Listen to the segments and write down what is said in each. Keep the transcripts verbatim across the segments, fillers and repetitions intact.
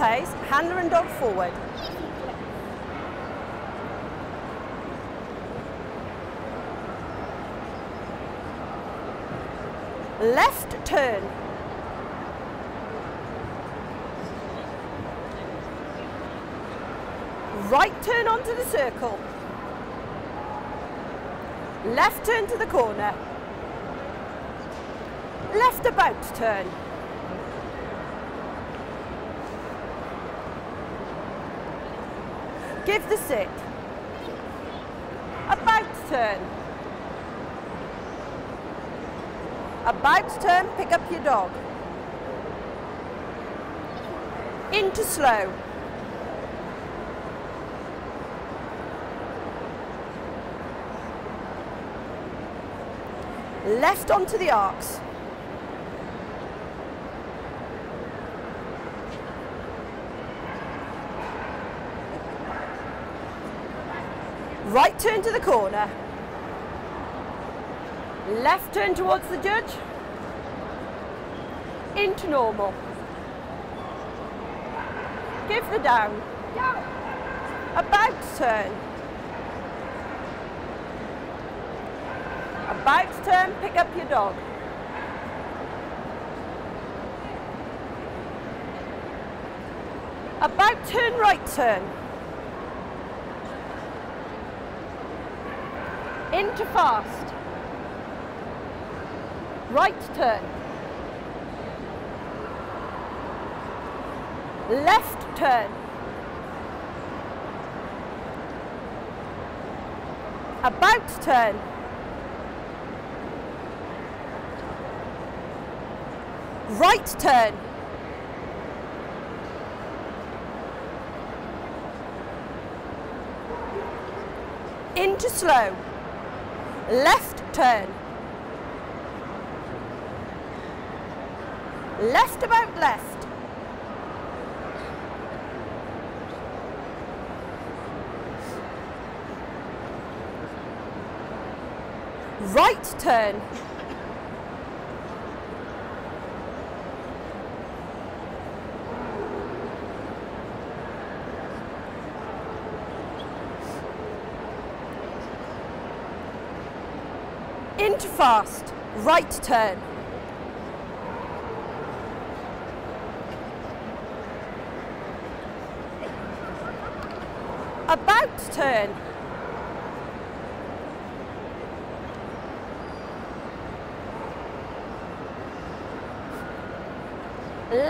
pace, handler and dog forward. Left turn. Right turn onto the circle. Left turn to the corner. Left about turn. Give the sit. About turn. About turn, pick up your dog. Into slow. Left onto the arcs. Right turn to the corner. Left turn towards the judge. Into normal. Give the down. About turn. About turn, pick up your dog. About turn, right turn. Into fast. Right turn. Left turn. About turn. Right turn. Into slow. Left turn. Left about left. Right turn. Into fast, right turn. About turn.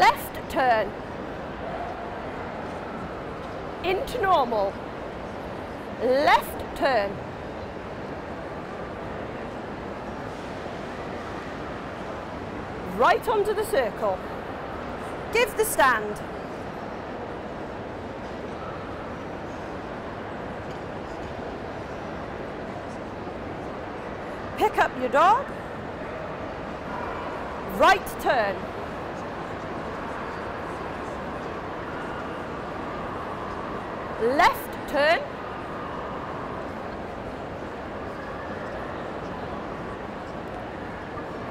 Left turn. Into normal. Left turn. Right onto the circle. Give the stand. Pick up your dog. Right turn. Left turn.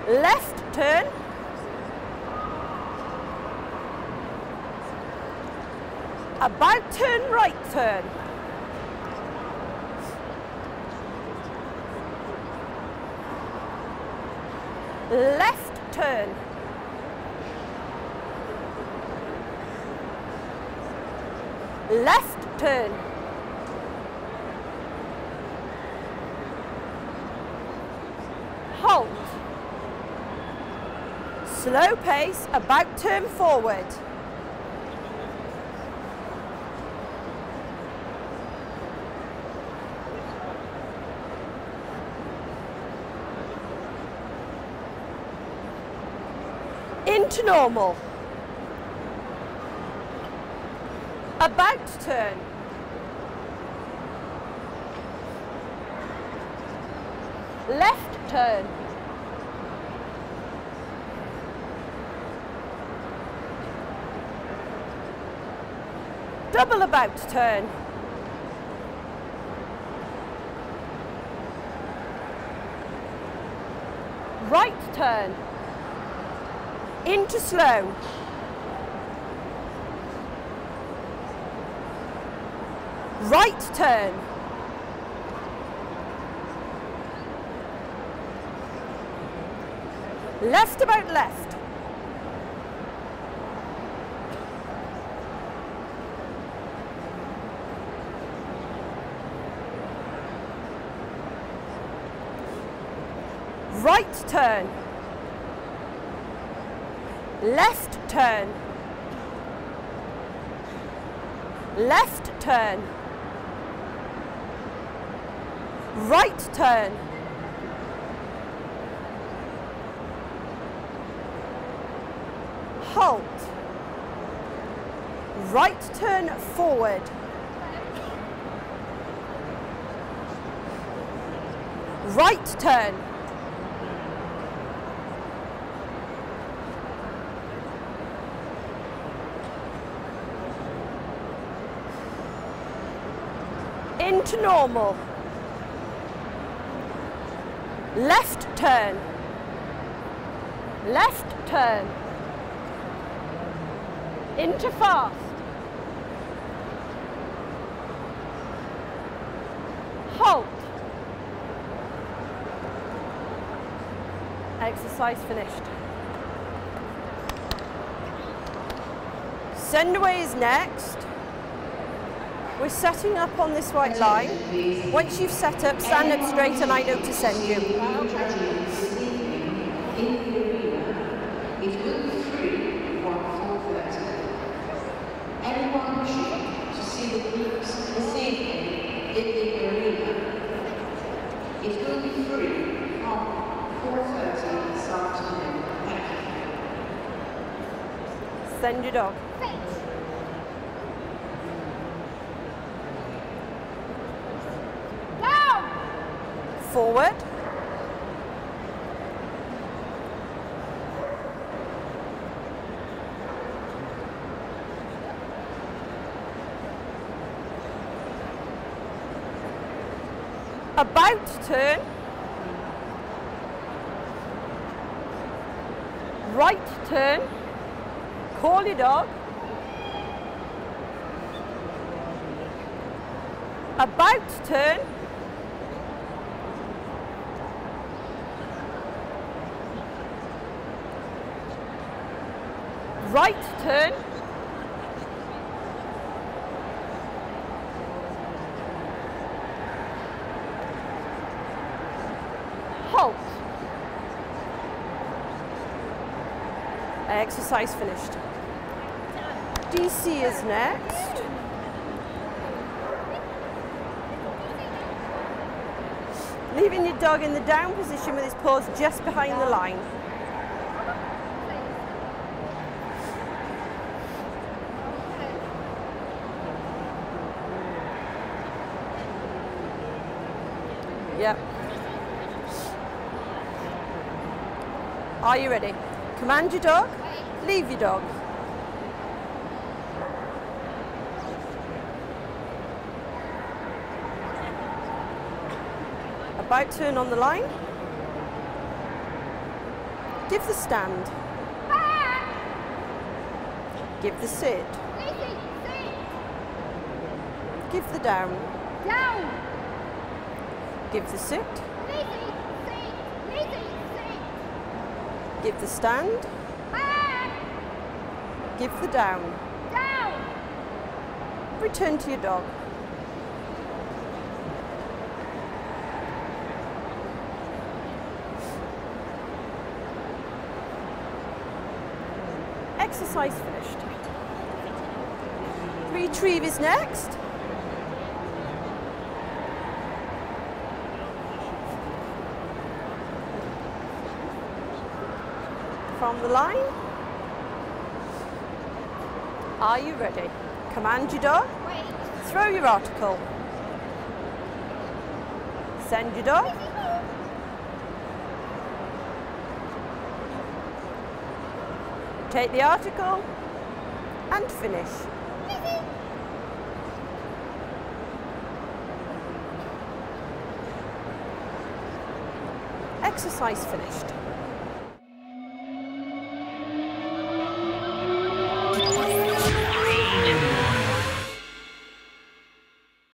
Left turn. About turn, right turn. Left turn. Left turn. Halt. Slow pace, about turn forward. Into normal. About turn. Left turn. Double about turn. Right turn. Into slow. Right turn. Left about left. Right turn. Left turn. Left turn. Right turn. Halt. Right turn forward. Right turn. Into normal. Left turn. Left turn. Into fast. Halt. Exercise finished. Send away is next. We're setting up on this white line. Once you've set up, stand up straight and I know to send you. Everyone should to see the groups this evening in the arena. It will be free from four thirty this afternoon. Thank you. Send your dog. Forward, about turn, right turn, call your dog, about turn, right turn, halt. Exercise finished. D C is next. Leaving your dog in the down position with his paws just behind the line. Yep. Are you ready? Command your dog, leave your dog. About turn on the line. Give the stand. Give the sit. Give the down. Down. Give the sit. Give the stand. Give the down. Return to your dog. Exercise finished. Retrieve is next. From the line. Are you ready? Command your dog. Wait. Throw your article. Send your dog. Take the article and finish. Exercise finished.